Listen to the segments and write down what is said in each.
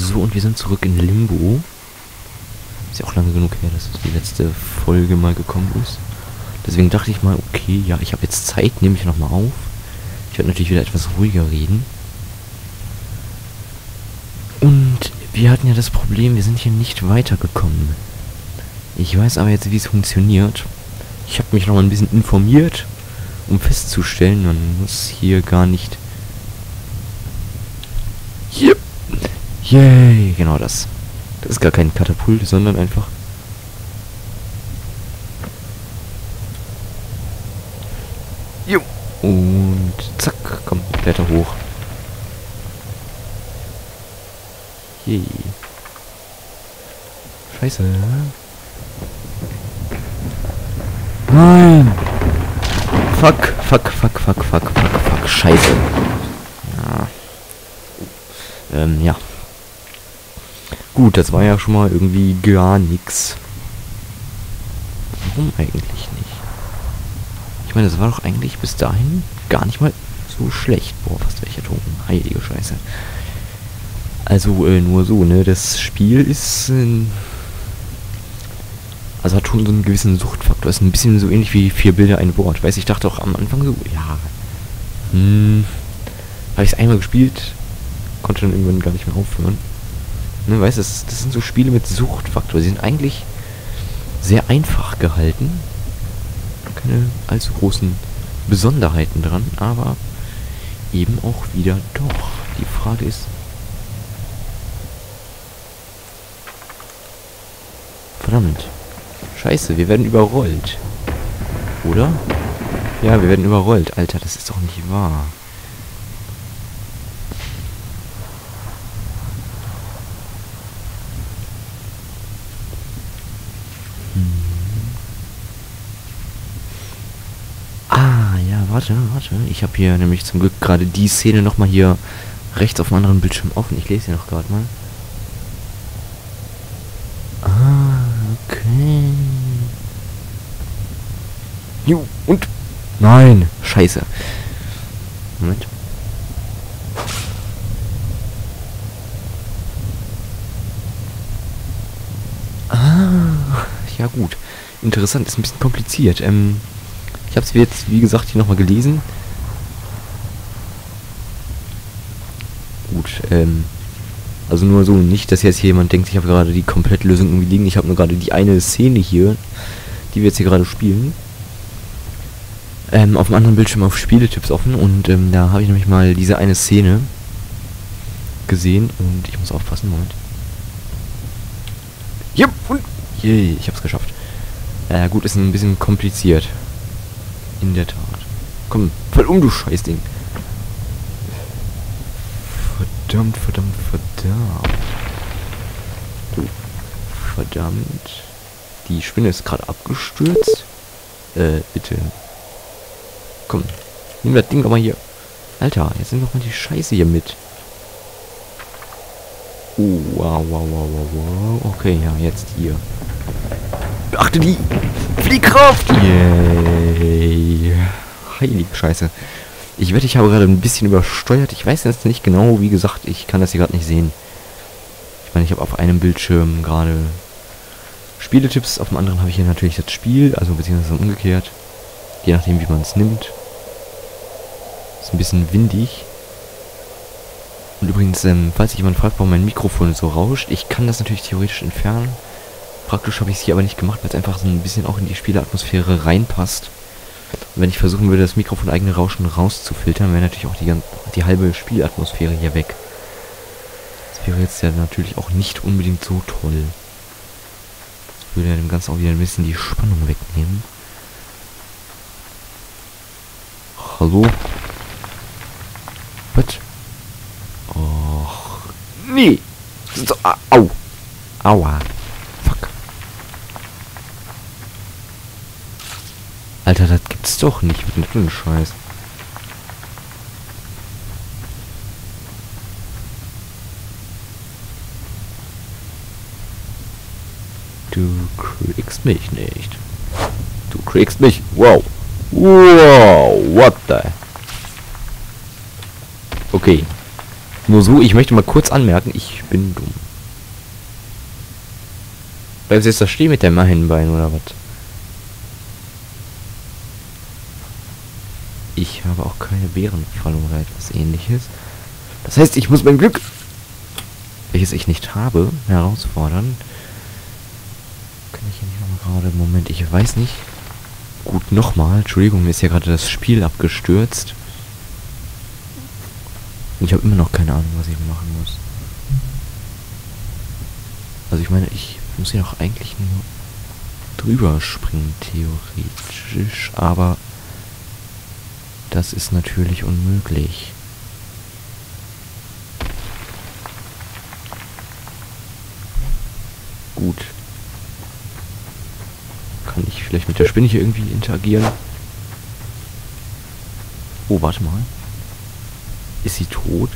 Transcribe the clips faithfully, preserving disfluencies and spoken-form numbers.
So, und wir sind zurück in Limbo. Ist ja auch lange genug her, dass die letzte Folge mal gekommen ist. Deswegen dachte ich mal, okay, ja, ich habe jetzt Zeit, nehme ich nochmal auf. Ich werde natürlich wieder etwas ruhiger reden. Und wir hatten ja das Problem, wir sind hier nicht weitergekommen. Ich weiß aber jetzt, wie es funktioniert. Ich habe mich nochmal ein bisschen informiert, um festzustellen, man muss hier gar nicht... Yep. Yay, genau das. Das ist gar kein Katapult, sondern einfach... Jo. Und zack, komm, Blätter hoch. Yay. Scheiße. Nein! Fuck, fuck, fuck, fuck, fuck, fuck, fuck, scheiße. Ja. Ähm, ja. Gut, das war ja schon mal irgendwie gar nix. Warum eigentlich nicht? Ich meine, das war doch eigentlich bis dahin gar nicht mal so schlecht. Boah, fast welche Toten. Heilige Scheiße. Also, äh, nur so, ne? Das Spiel ist... Äh, also hat schon so einen gewissen Suchtfaktor. Ist ein bisschen so ähnlich wie vier Bilder, ein Wort. Weiß ich, dachte auch am Anfang so, ja. Hm. Habe ich es einmal gespielt, konnte dann irgendwann gar nicht mehr aufhören. Ne, weißt du, das, das sind so Spiele mit Suchtfaktor. Sie sind eigentlich sehr einfach gehalten. Keine allzu großen Besonderheiten dran, aber eben auch wieder doch. Die Frage ist... Verdammt. Scheiße, wir werden überrollt. Oder? Ja, wir werden überrollt. Alter, das ist doch nicht wahr. Hm. Ah, ja, warte, warte. Ich habe hier nämlich zum Glück gerade die Szene nochmal hier rechts auf dem anderen Bildschirm offen. Ich lese hier noch gerade mal. Und? Nein! Scheiße! Moment. Ah, ja gut. Interessant, ist ein bisschen kompliziert. Ähm, ich habe es jetzt, wie gesagt, hier nochmal gelesen. Gut, ähm... Also nur so, nicht, dass jetzt hier jemand denkt, ich habe gerade die Komplettlösung irgendwie liegen. Ich habe nur gerade die eine Szene hier, die wir jetzt hier gerade spielen. Ähm, auf dem anderen Bildschirm auf Spieletipps offen und ähm, da habe ich nämlich mal diese eine Szene gesehen und ich muss aufpassen, Moment. Jupp, und yay, ich hab's geschafft. Äh, gut, ist ein bisschen kompliziert. In der Tat. Komm, fall um, du Scheißding. Verdammt, verdammt, verdammt. Du. Verdammt. Die Spinne ist gerade abgestürzt. Äh, bitte. Komm, nimm das Ding doch mal hier. Alter, jetzt nimm doch mal die Scheiße hier mit. Oh, wow, wow, wow, wow, wow. Okay, ja, jetzt hier. Beachte die Fliehkraft! Yay! Heilige Scheiße. Ich wette, ich habe gerade ein bisschen übersteuert. Ich weiß jetzt nicht genau, wie gesagt, ich kann das hier gerade nicht sehen. Ich meine, ich habe auf einem Bildschirm gerade Spieletipps, auf dem anderen habe ich hier natürlich das Spiel, also beziehungsweise umgekehrt. Je nachdem, wie man es nimmt. Ist ein bisschen windig. Und übrigens, ähm, falls sich jemand fragt, warum mein Mikrofon so rauscht, ich kann das natürlich theoretisch entfernen. Praktisch habe ich es hier aber nicht gemacht, weil es einfach so ein bisschen auch in die Spieleatmosphäre reinpasst. Und wenn ich versuchen würde, das Mikrofon eigene Rauschen rauszufiltern, wäre natürlich auch die, die halbe Spielatmosphäre hier weg. Das wäre jetzt ja natürlich auch nicht unbedingt so toll. Das würde ja dem Ganzen auch wieder ein bisschen die Spannung wegnehmen. Hallo? Was? Och. Nee! So, au! Aua! Fuck. Alter, das gibt's doch nicht mit dem dünnen Scheiß. Du kriegst mich nicht. Du kriegst mich. Wow! Wow, what the... Okay. Nur so, ich möchte mal kurz anmerken, ich bin dumm. Bleibst du jetzt da stehen mit deinem Hinbein oder was? Ich habe auch keine Bärenfalle oder etwas ähnliches. Das heißt, ich muss mein Glück, welches ich nicht habe, herausfordern. Kann ich hier nicht nochmal gerade... Moment, ich weiß nicht. Gut, nochmal. Entschuldigung, mir ist ja gerade das Spiel abgestürzt. Ich habe immer noch keine Ahnung, was ich machen muss. Also ich meine, ich muss hier doch eigentlich nur drüber springen, theoretisch. Aber das ist natürlich unmöglich. Gut. Kann ich vielleicht mit der Spinne hier irgendwie interagieren? Oh, warte mal. Ist sie tot?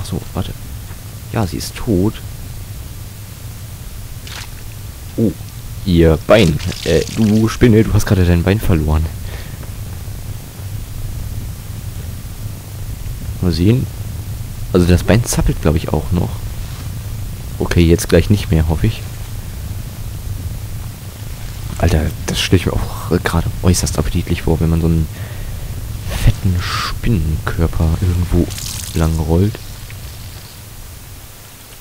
Ach so, warte. Ja, sie ist tot. Oh, ihr Bein. Äh, du Spinne, du hast gerade dein Bein verloren. Mal sehen. Also das Bein zappelt, glaube ich, auch noch. Okay, jetzt gleich nicht mehr, hoffe ich. Alter, das stelle ich mir auch gerade äußerst appetitlich vor, wenn man so einen fetten Spinnenkörper irgendwo lang rollt.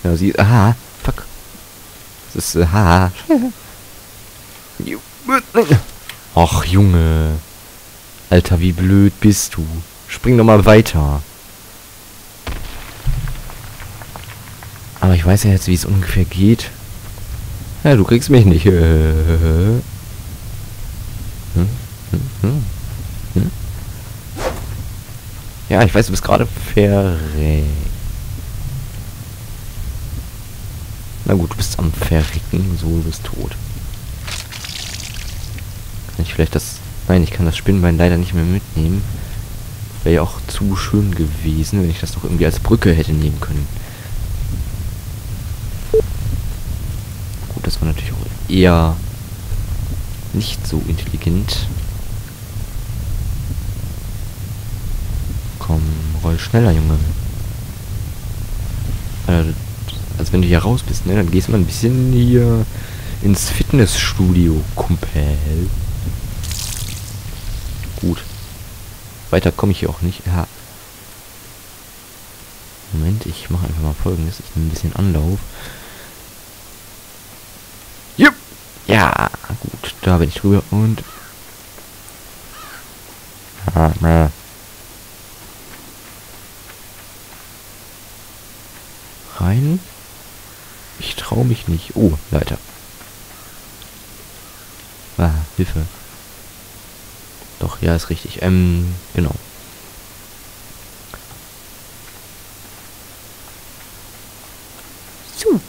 Ja, sie... Aha, fuck. Das ist... Aha. Och, Junge. Alter, wie blöd bist du. Spring doch mal weiter. Aber ich weiß ja jetzt, wie es ungefähr geht. Ja, du kriegst mich nicht. Hm? Hm? Hm? Hm? Ja, ich weiß, du bist gerade verreckt. Na gut, du bist am Verrecken. So, du bist tot. Kann ich vielleicht das... Nein, ich kann das Spinnenbein leider nicht mehr mitnehmen. Wäre ja auch zu schön gewesen, wenn ich das doch irgendwie als Brücke hätte nehmen können. Das war natürlich auch eher nicht so intelligent. Komm, roll schneller, Junge. Also, als wenn du hier raus bist, ne? Dann gehst du mal ein bisschen hier ins Fitnessstudio, Kumpel. Gut. Weiter komme ich hier auch nicht. Ja. Moment, ich mache einfach mal Folgendes. Ich nehme ein bisschen Anlauf. Ja, gut, da bin ich drüber und... Rein? Ich traue mich nicht. Oh, Leiter. Ah, Hilfe. Doch, ja, ist richtig. Ähm, genau. So.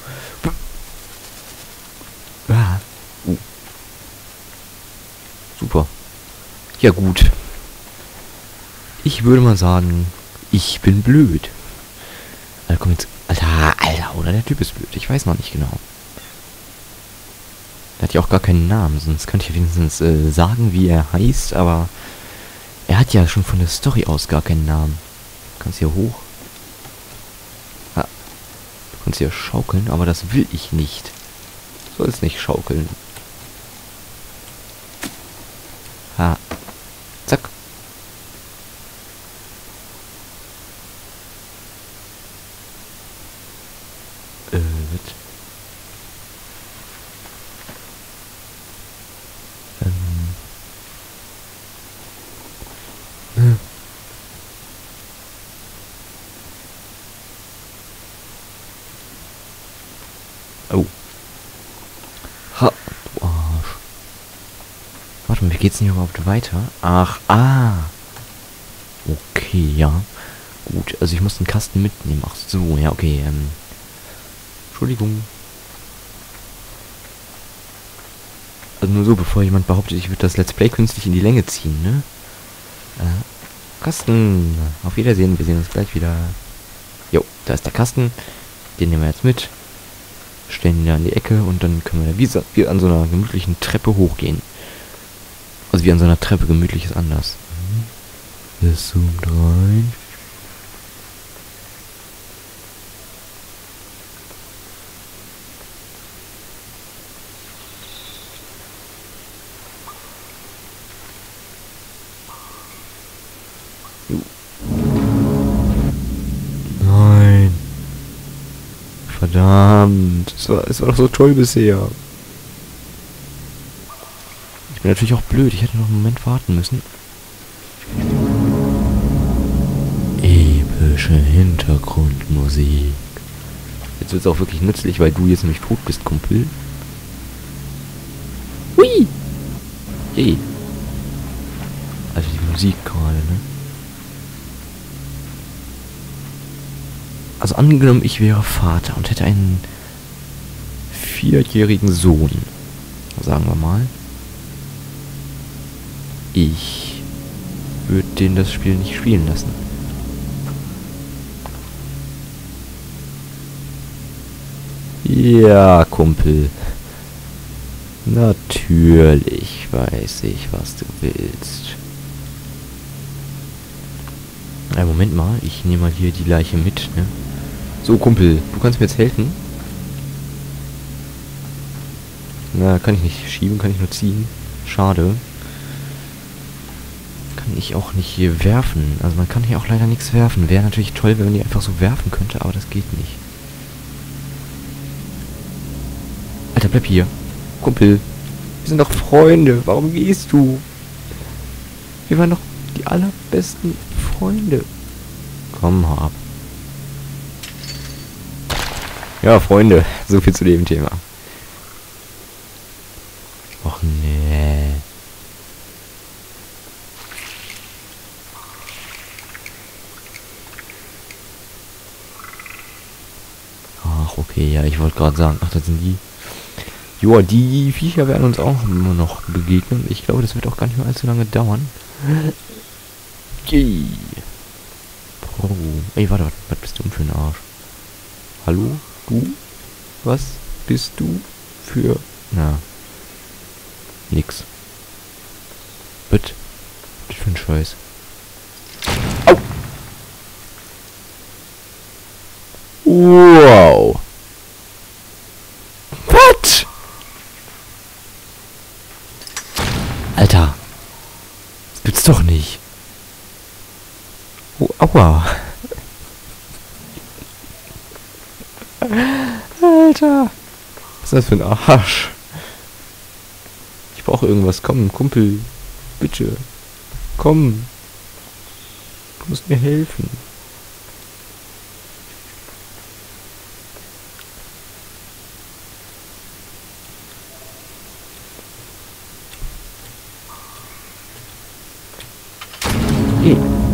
Ah. Super. Ja gut. Ich würde mal sagen, ich bin blöd. Alter, komm jetzt. Alter, Alter, oder der Typ ist blöd. Ich weiß noch nicht genau. Der hat ja auch gar keinen Namen, sonst könnte ich wenigstens äh, sagen, wie er heißt, aber er hat ja schon von der Story aus gar keinen Namen. Du kannst hier hoch. Ah, du kannst hier schaukeln, aber das will ich nicht. Du sollst nicht schaukeln. Ah. Zack. Äh, wird. Ähm. Äh. Oh. Ha. Warte mal, wie geht's denn hier überhaupt weiter? Ach, ah. Okay, ja. Gut, also ich muss den Kasten mitnehmen. Ach so, ja, okay. Ähm. Entschuldigung. Also nur so, bevor jemand behauptet, ich würde das Let's Play künstlich in die Länge ziehen, ne? Äh, Kasten. Auf Wiedersehen, wir sehen uns gleich wieder. Jo, da ist der Kasten. Den nehmen wir jetzt mit. Stellen ihn da in die Ecke und dann können wir da wie an so einer gemütlichen Treppe hochgehen. Also wie an so einer Treppe, gemütlich ist anders. Mhm. Das zoomt rein. Nein. Verdammt. Es war, es war doch so toll bisher. Ich bin natürlich auch blöd. Ich hätte noch einen Moment warten müssen. Epische Hintergrundmusik. Jetzt wird's auch wirklich nützlich, weil du jetzt nämlich tot bist, Kumpel. Hui! Hey. Also die Musik gerade, ne? Also angenommen, ich wäre Vater und hätte einen vierjährigen Sohn. Sagen wir mal. Ich würde den das Spiel nicht spielen lassen. Ja, Kumpel. Natürlich weiß ich, was du willst. Ein Moment mal, ich nehme mal hier die Leiche mit, ne? So, Kumpel, du kannst mir jetzt helfen. Na, kann ich nicht schieben, kann ich nur ziehen. Schade. Kann ich auch nicht hier werfen. Also man kann hier auch leider nichts werfen. Wäre natürlich toll, wenn man die einfach so werfen könnte, aber das geht nicht. Alter, bleib hier. Kumpel, wir sind doch Freunde. Warum gehst du? Wir waren doch die allerbesten Freunde. Komm, hau ab. Ja, Freunde. So viel zu dem Thema. Och, nee. Ach, okay. Ja, ich wollte gerade sagen. Ach, das sind die. Joa, die Viecher werden uns auch immer noch begegnen. Ich glaube, das wird auch gar nicht mehr allzu lange dauern. Okay. Oh. Ey, warte, warte, was bist du denn für ein Arsch? Hallo? Du? Was bist du für... Na. Nix. Bitte. Was für ein Scheiß. Au! Wow! Alter, das gibt's doch nicht. Oh, aua. Alter. Was ist das für ein Arsch? Ich brauche irgendwas. Komm, Kumpel. Bitte. Komm. Du musst mir helfen.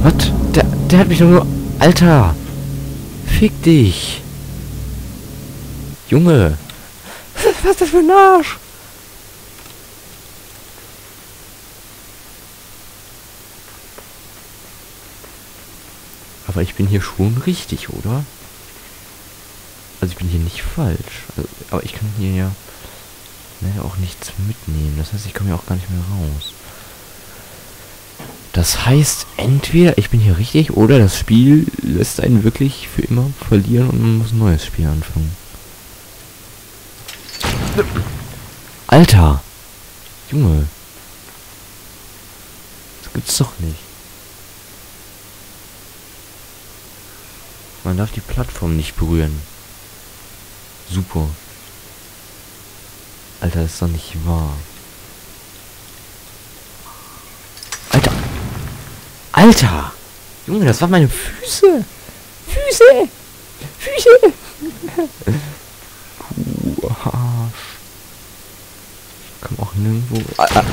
Was? Der, der hat mich doch nur... Alter! Fick dich! Junge! Was ist das für ein Arsch? Aber ich bin hier schon richtig, oder? Also ich bin hier nicht falsch. Also, aber ich kann hier ja... Ne, auch nichts mitnehmen. Das heißt, ich komme ja auch gar nicht mehr raus. Das heißt, entweder ich bin hier richtig oder das Spiel lässt einen wirklich für immer verlieren und man muss ein neues Spiel anfangen. Alter! Junge! Das gibt's doch nicht. Man darf die Plattform nicht berühren. Super. Alter, das ist doch nicht wahr. Alter! Junge, das waren meine Füße! Füße! Füße! Puh, Arsch. Ich komme auch nirgendwo... Ah, ah.